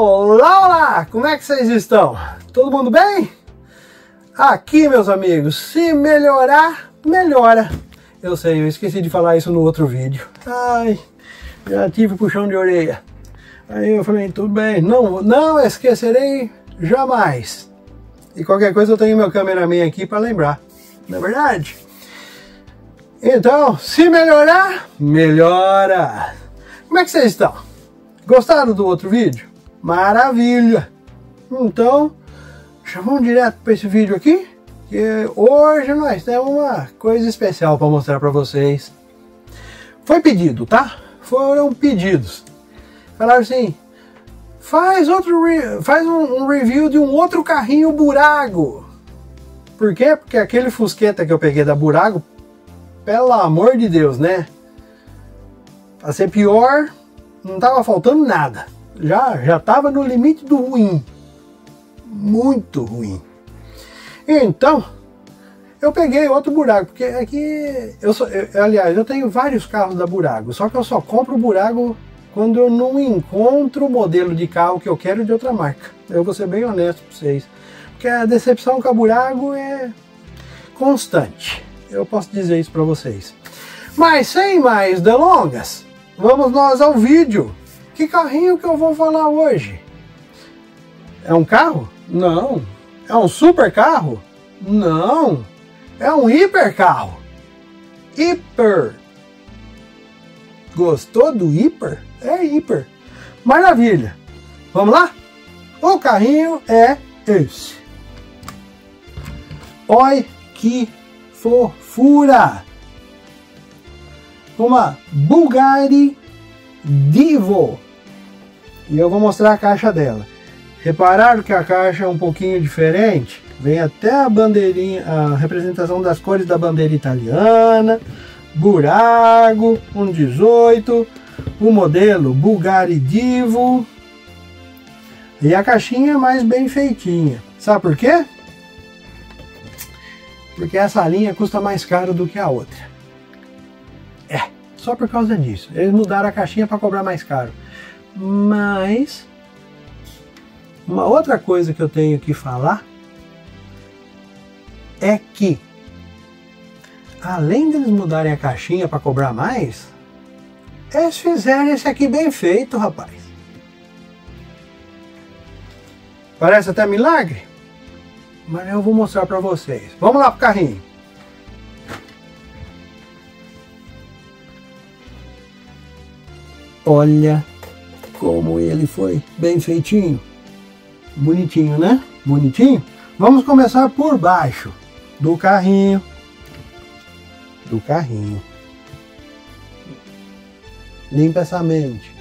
Olá, olá! Como é que vocês estão? Todo mundo bem? Aqui, meus amigos, se melhorar, melhora. Eu sei, eu esqueci de falar isso no outro vídeo. Ai, já tive puxão de orelha. Aí eu falei, tudo bem, não esquecerei jamais. E qualquer coisa eu tenho meu cameraman aqui para lembrar, não é verdade? Então, se melhorar, melhora. Como é que vocês estão? Gostaram do outro vídeo? Maravilha! Então, já vamos direto para esse vídeo aqui, que hoje nós temos uma coisa especial para mostrar para vocês. Foi pedido, tá? Foram pedidos. Falaram assim, faz um review de um outro carrinho Burago. Por quê? Porque aquele Fusqueta que eu peguei da Burago, pelo amor de Deus, né? Pra ser pior, não tava faltando nada. Já tava no limite do ruim. Muito ruim. Então, eu peguei outro Burago, porque aqui... aliás, eu tenho vários carros da Burago, só que eu só compro Burago quando eu não encontro o modelo de carro que eu quero de outra marca. Eu vou ser bem honesto para vocês, porque a decepção com a Burago é constante. Eu posso dizer isso para vocês. Mas sem mais delongas, vamos nós ao vídeo. Que carrinho que eu vou falar hoje? É um carro? Não. É um super carro? Não. É um hiper carro. Hiper. Gostou do hiper? É hiper. Maravilha. Vamos lá? O carrinho é esse. Olha que fofura. Uma Bugatti Divo. E eu vou mostrar a caixa dela. Repararam que a caixa é um pouquinho diferente? Vem até a bandeirinha, a representação das cores da bandeira italiana. Burago, 1.18, o modelo Bugatti Divo. E a caixinha é mais bem feitinha. Sabe por quê? Porque essa linha custa mais caro do que a outra. É, só por causa disso. Eles mudaram a caixinha para cobrar mais caro. Mas, uma outra coisa que eu tenho que falar é que, além deles mudarem a caixinha para cobrar mais, eles fizeram esse aqui bem feito, rapaz. Parece até milagre, mas eu vou mostrar para vocês. Vamos lá pro carrinho. Olha como ele foi bem feitinho. Bonitinho, né? Bonitinho. Vamos começar por baixo do carrinho. Limpa essa mente,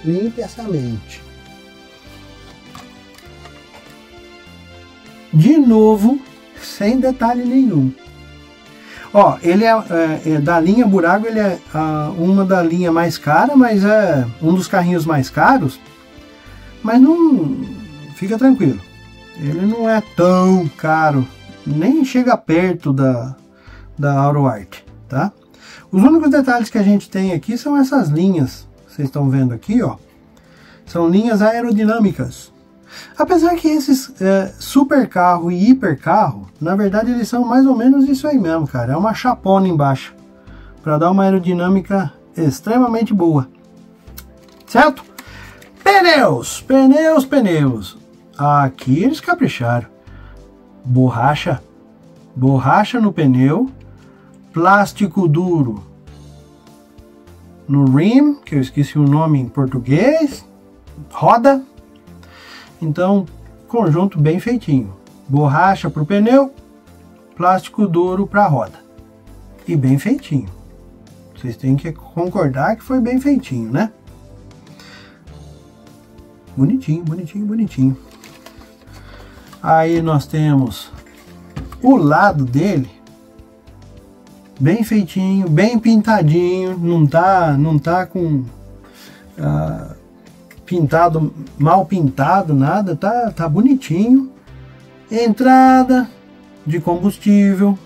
de novo, sem detalhe nenhum. Ó, ele é da linha Burago, ele é uma da linha mais cara, mas é um dos carrinhos mais caros. Mas não, fica tranquilo, ele não é tão caro, nem chega perto da Auto Art, tá? Os únicos detalhes que a gente tem aqui são essas linhas, vocês estão vendo aqui, ó. São linhas aerodinâmicas. Apesar que esses super carro e hiper carro, na verdade eles são mais ou menos isso aí mesmo, cara. É uma chapona embaixo, para dar uma aerodinâmica extremamente boa. Certo? Pneus, pneus. Aqui eles capricharam. Borracha. Borracha no pneu. Plástico duro no rim, que eu esqueci o nome em português, roda. Então, conjunto bem feitinho. Borracha para o pneu, plástico duro para a roda. E bem feitinho. Vocês têm que concordar que foi bem feitinho, né? Bonitinho, bonitinho. Aí nós temos o lado dele bem feitinho, bem pintadinho, não tá com pintado, mal pintado, nada, tá bonitinho. Entrada de combustível.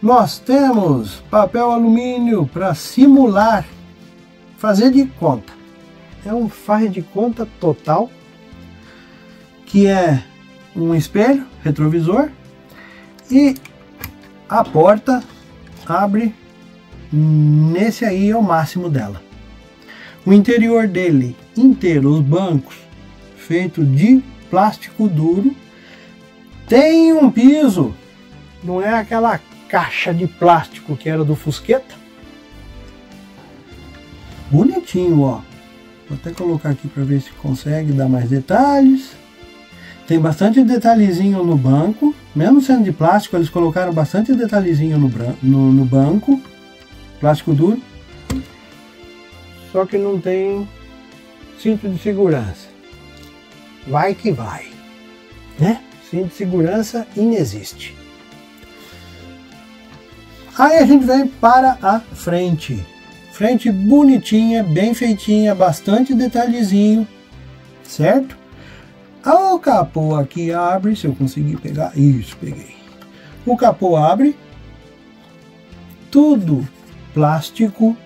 Nós temos papel alumínio para simular, fazer de conta. É um faz de conta total, que é um espelho retrovisor, e a porta abre nesse aí, é o máximo dela. O interior dele inteiro, os bancos feito de plástico duro, tem um piso, não é aquela caixa de plástico que era do Fusqueta. Bonitinho, ó. Vou até colocar aqui para ver se consegue dar mais detalhes. Tem bastante detalhezinho no banco, mesmo sendo de plástico, eles colocaram bastante detalhezinho no banco, plástico duro. Só que não tem cinto de segurança. Vai que vai, né? Cinto de segurança inexiste. Aí a gente vem para a frente. Frente bonitinha, bem feitinha, bastante detalhezinho, certo? O capô aqui abre, se eu conseguir pegar, isso, peguei. O capô abre, tudo plástico.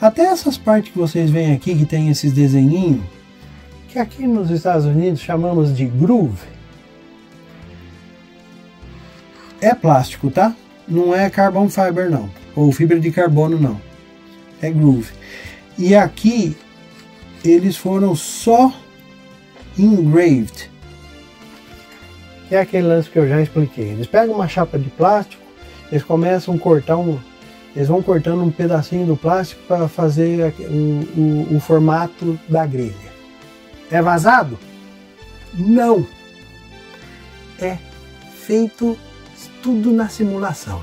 Até essas partes que vocês veem aqui, que tem esses desenhinhos, que aqui nos Estados Unidos chamamos de groove, é plástico, tá? Não é carbon fiber não, ou fibra de carbono não, é groove. E aqui eles foram só engraved, que é aquele lance que eu já expliquei. Eles pegam uma chapa de plástico, eles começam a cortar eles vão cortando um pedacinho do plástico para fazer o formato da grelha. É vazado? Não, é feito tudo na simulação.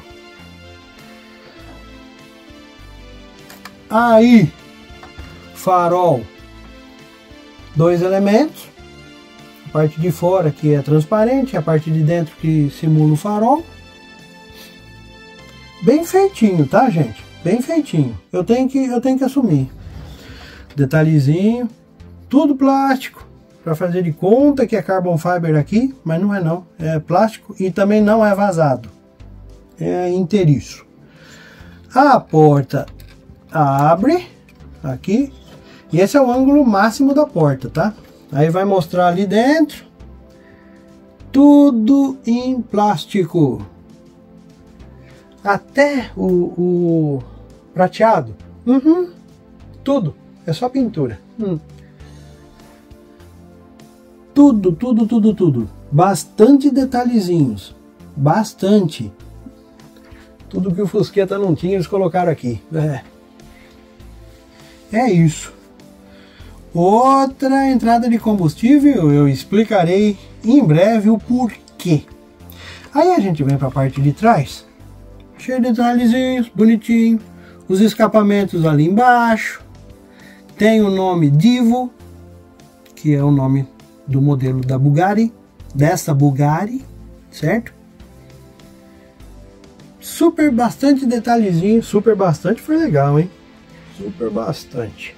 Aí, farol, dois elementos, a parte de fora que é transparente, a parte de dentro que simula o farol. Bem feitinho, tá, gente? Bem feitinho. Eu tenho que assumir. Detalhezinho, tudo plástico, para fazer de conta que é carbon fiber aqui, mas não é não, é plástico e também não é vazado, é inteiriço. A porta abre aqui, e esse é o ângulo máximo da porta, tá? Aí vai mostrar ali dentro, tudo em plástico, até o prateado, tudo, é só pintura. Tudo, tudo, tudo, tudo. Bastante detalhezinhos. Bastante. Tudo que o Fusqueta não tinha, eles colocaram aqui. É isso. Outra entrada de combustível, eu explicarei em breve o porquê. Aí a gente vem para a parte de trás. Cheio de detalhezinhos, bonitinho. Os escapamentos ali embaixo. Tem o nome Divo, que é o nome do modelo da Bugatti, dessa Bugatti, certo? Super bastante detalhezinho, super bastante foi legal, hein? Super bastante.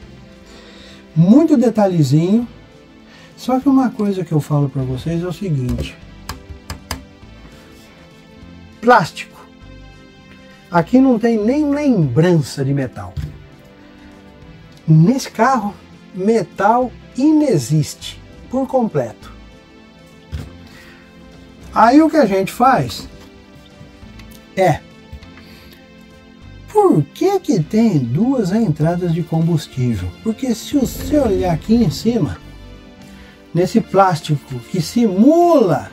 Muito detalhezinho. Só que uma coisa que eu falo para vocês é o seguinte. Plástico. Aqui não tem nem lembrança de metal. Nesse carro, metal inexiste. Por completo. Aí o que a gente faz é, por que tem duas entradas de combustível? Porque se você olhar aqui em cima, nesse plástico que simula,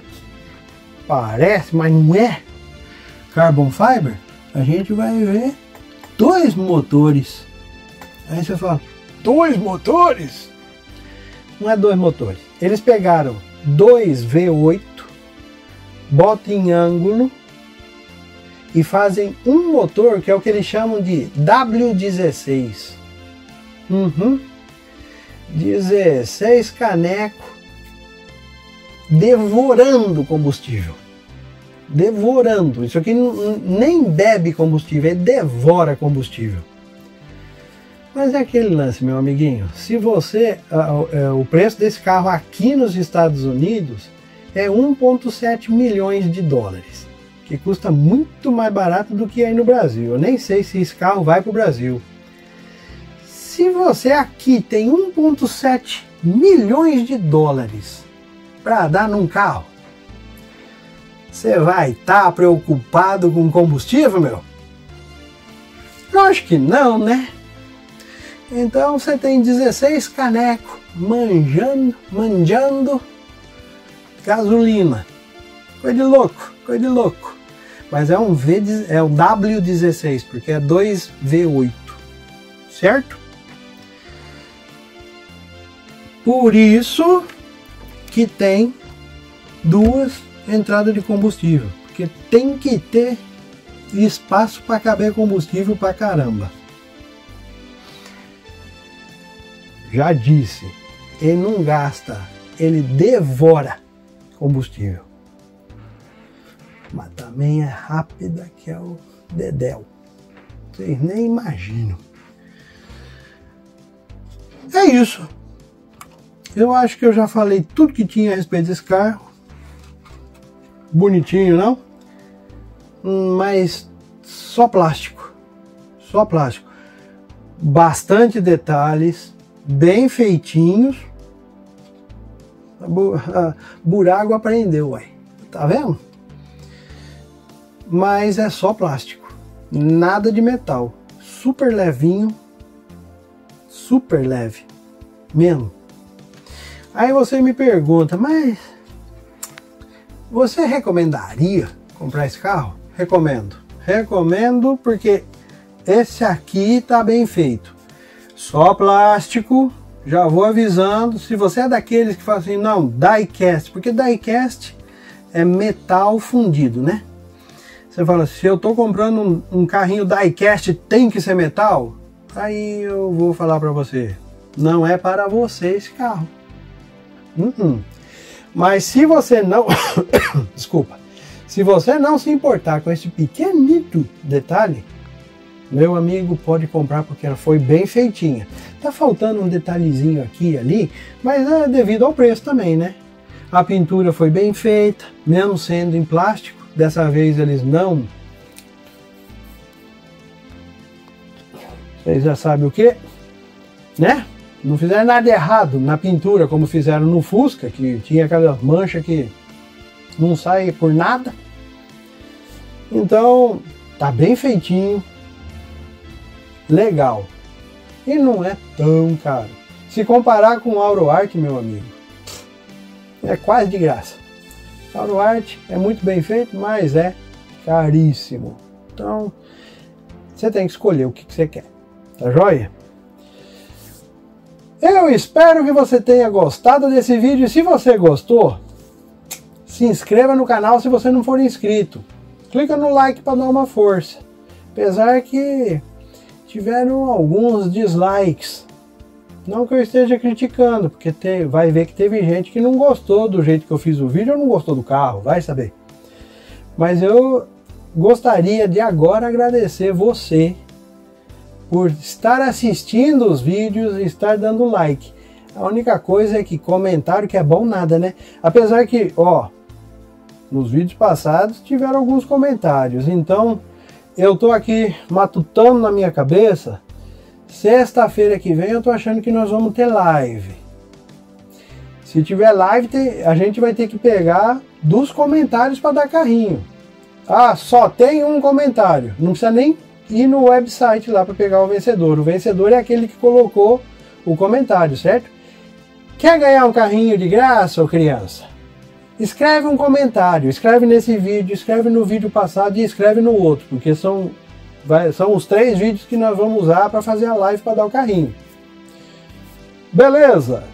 parece, mas não é carbon fiber, a gente vai ver dois motores. Aí você fala, dois motores? Não é dois motores. Eles pegaram dois V8, botam em ângulo e fazem um motor que é o que eles chamam de W16. 16 caneco devorando combustível. Devorando. Isso aqui nem bebe combustível, ele devora combustível. Mas é aquele lance, meu amiguinho, se você, o preço desse carro aqui nos Estados Unidos é 1,7 milhões de dólares, que custa muito mais barato do que aí no Brasil. Eu nem sei se esse carro vai para o Brasil. Se você aqui tem 1,7 milhões de dólares para dar num carro. Você vai estar preocupado com combustível, meu? Acho que não, né? Então você tem 16 caneco manjando gasolina. Coisa de louco. Mas é um W16, porque é 2V8, certo? Por isso que tem duas entradas de combustível, porque tem que ter espaço para caber combustível para caramba. Já disse, ele não gasta, ele devora combustível. Mas também é rápida que é o dedéu. Vocês nem imaginam. É isso. Eu acho que eu já falei tudo que tinha a respeito desse carro. Bonitinho, não? Mas só plástico, bastante detalhes, bem feitinhos. Burago aprendeu, ué. Tá vendo? Mas é só plástico, nada de metal, super levinho, super leve mesmo. Aí você me pergunta, mas você recomendaria comprar esse carro? Recomendo, porque esse aqui tá bem feito. Só plástico, já vou avisando. Se você é daqueles que fala assim, não, diecast, porque diecast é metal fundido, né? Você fala, se eu tô comprando um carrinho diecast, tem que ser metal? Aí eu vou falar para você, não é para você esse carro. Mas se você não... Desculpa. Se você não se importar com esse pequenito detalhe, meu amigo, pode comprar, porque ela foi bem feitinha. Tá faltando um detalhezinho aqui e ali, mas é devido ao preço também, né? A pintura foi bem feita, mesmo sendo em plástico. Dessa vez eles não... Vocês já sabem o que, né? Não fizeram nada errado na pintura, como fizeram no Fusca, que tinha aquelas manchas que... não sai por nada. Então tá bem feitinho, legal, e não é tão caro se comparar com o Auto Art, meu amigo. É quase de graça. O Auto Art é muito bem feito, mas é caríssimo. Então você tem que escolher o que você quer, tá joia? Eu espero que você tenha gostado desse vídeo, e se você gostou, se inscreva no canal se você não for inscrito. Clica no like para dar uma força. Apesar que tiveram alguns dislikes. Não que eu esteja criticando, porque vai ver que teve gente que não gostou do jeito que eu fiz o vídeo, ou não gostou do carro, vai saber. Mas eu gostaria de agora agradecer você por estar assistindo os vídeos e estar dando like. A única coisa é que comentário que é bom nada, né? Apesar que, ó... nos vídeos passados tiveram alguns comentários, então eu tô aqui matutando na minha cabeça. Sexta-feira que vem eu tô achando que nós vamos ter live. Se tiver live, a gente vai ter que pegar dos comentários para dar carrinho. Ah, só tem um comentário, não precisa nem ir no website lá para pegar o vencedor. O vencedor é aquele que colocou o comentário, certo? Quer ganhar um carrinho de graça, ô criança? Escreve um comentário, escreve nesse vídeo, escreve no vídeo passado e escreve no outro, porque são os 3 vídeos que nós vamos usar para fazer a live para dar o carrinho. Beleza?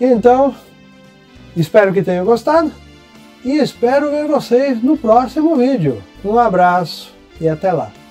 Então, espero que tenham gostado e espero ver vocês no próximo vídeo. Um abraço e até lá.